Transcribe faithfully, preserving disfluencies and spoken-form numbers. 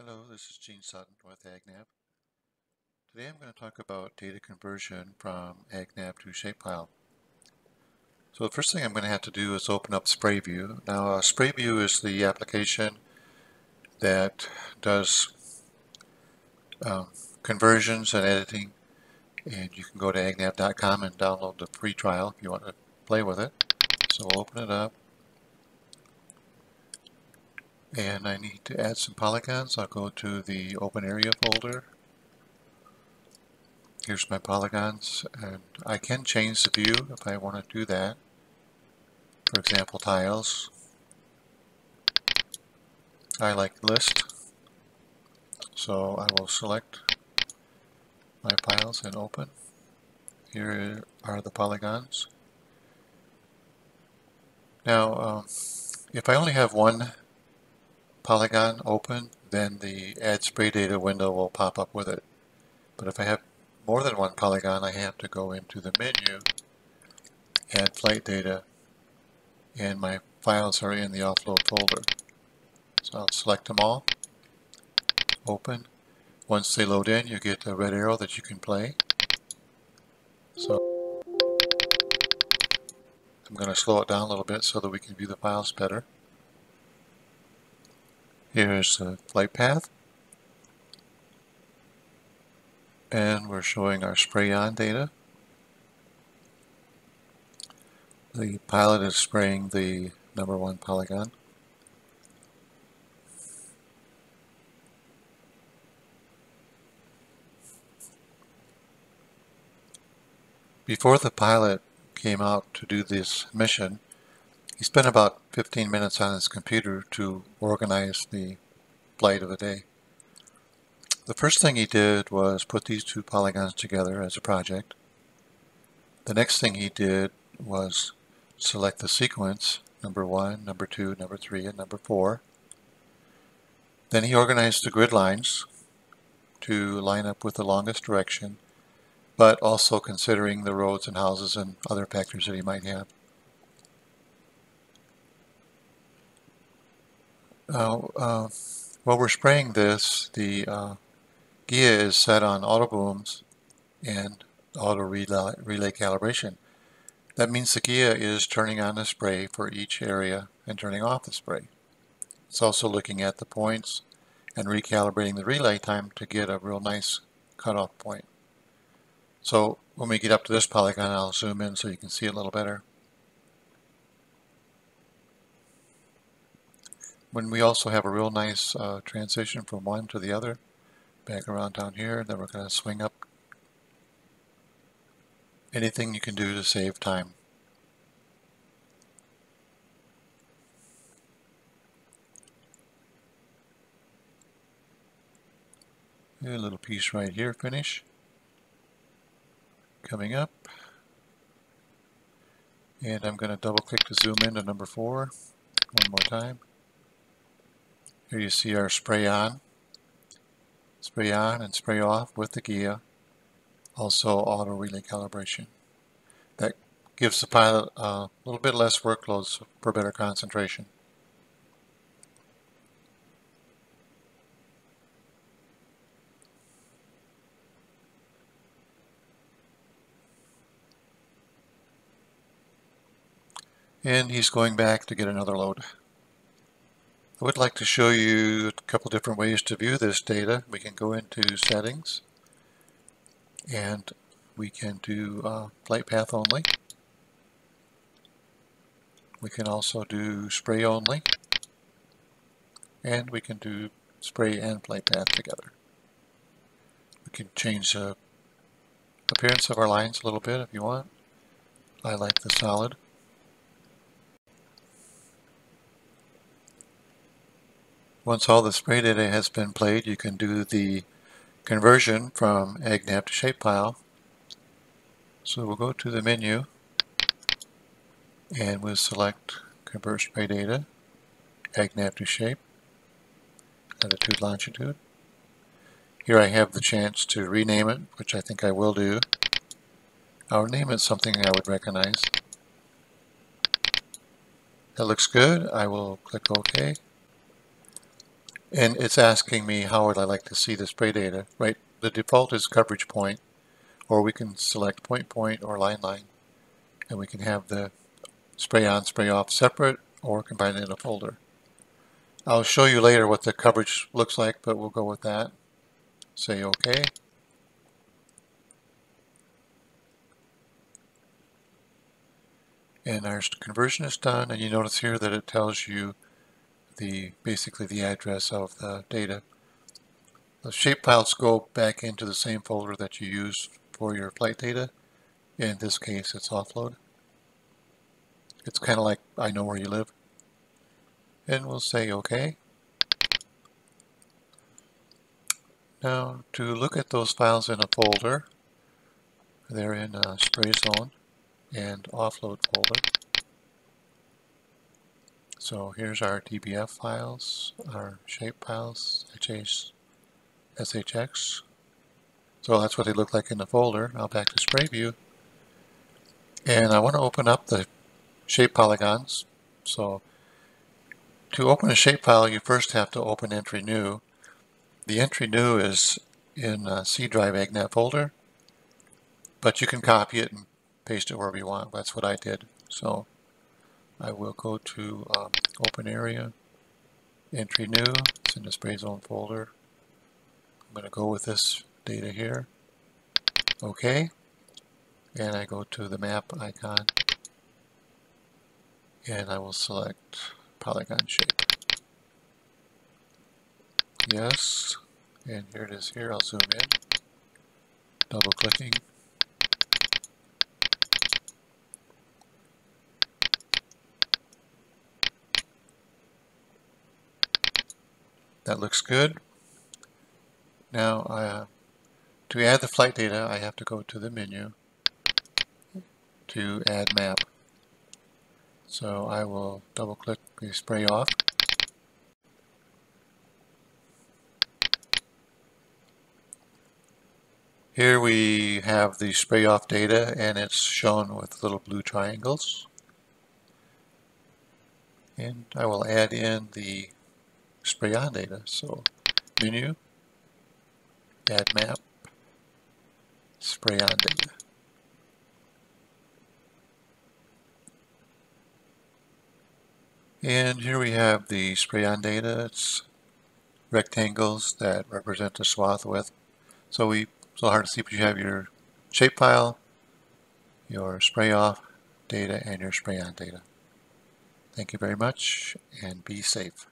Hello, this is Gene Sutton with AgNav. Today I'm going to talk about data conversion from AgNav to Shapefile. So the first thing I'm going to have to do is open up SprayView. Now uh, SprayView is the application that does um, conversions and editing, and you can go to agnav dot com and download the free trial if you want to play with it. So we'll open it up. And I need to add some polygons. I'll go to the open area folder. Here's my polygons, and I can change the view if I want to do that. For example, tiles. I like list, so I will select my files and open. Here are the polygons. Now, um, if I only have one polygon open, then the Add Spray Data window will pop up with it. But if I have more than one polygon, I have to go into the menu, Add Flight Data, and my files are in the Offload folder. So I'll select them all, open. Once they load in, you get a red arrow that you can play. So I'm going to slow it down a little bit so that we can view the files better. Here's the flight path, and we're showing our spray on data. The pilot is spraying the number one polygon. Before the pilot came out to do this mission, he spent about fifteen minutes on his computer to organize the flight of the day. The first thing he did was put these two polygons together as a project. The next thing he did was select the sequence, number one, number two, number three, and number four. Then he organized the grid lines to line up with the longest direction, but also considering the roads and houses and other factors that he might have. Now, uh, uh, while we're spraying this, the uh, Guia is set on auto booms and auto relay, relay calibration. That means the Guia is turning on the spray for each area and turning off the spray. It's also looking at the points and recalibrating the relay time to get a real nice cutoff point. So when we get up to this polygon, I'll zoom in so you can see it a little better. When we also have a real nice uh, transition from one to the other, back around down here, then we're going to swing up. Anything you can do to save time. A little piece right here, finish. Coming up. And I'm going to double click to zoom in to number four one more time. Here you see our spray on, spray on and spray off with the Guia, also auto relay calibration. That gives the pilot a little bit less workloads for better concentration. And he's going back to get another load. I would like to show you a couple different ways to view this data. We can go into settings, and we can do uh, flight path only. We can also do spray only, and we can do spray and flight path together. We can change the appearance of our lines a little bit if you want. I like the solid. Once all the spray data has been played, you can do the conversion from AgNav to Shapefile. So we'll go to the menu, and we'll select Convert Spray Data, AgNav to Shape, Latitude, Longitude. Here I have the chance to rename it, which I think I will do. I'll name it something I would recognize. That looks good. I will click OK. and it's asking me how would I like to see the spray data, right? The default is coverage point, or we can select point point or line line, and we can have the spray on, spray off separate or combine it in a folder. I'll show you later what the coverage looks like, but we'll go with that. Say OK. And our conversion is done, and you notice here that it tells you the basically the address of the data. The shapefiles go back into the same folder that you used for your flight data. In this case, it's offload. It's kind of like I know where you live. And we'll say OK. Now, to look at those files in a folder, they're in a spray zone and offload folder. So here's our D B F files, our shape files, H H, S H X. So that's what they look like in the folder. Now back to SprayView, and I want to open up the shape polygons. So to open a shape file, you first have to open entry new. The entry new is in a C drive Agnet folder, but you can copy it and paste it wherever you want. That's what I did. So I will go to um, open area, entry new, it's in the spray zone folder. I'm going to go with this data here. OK. And I go to the map icon, and I will select polygon shape. Yes. And here it is here. I'll zoom in. Double clicking. That looks good. Now, uh, to add the flight data, I have to go to the menu to add map. So I will double click the spray off. Here we have the spray off data, and it's shown with little blue triangles. And I will add in the spray on data. So menu, add map, spray on data. And here we have the spray on data. It's rectangles that represent the swath width. So we so hard to see, but you have your shapefile, your spray off data, and your spray on data. Thank you very much, and be safe.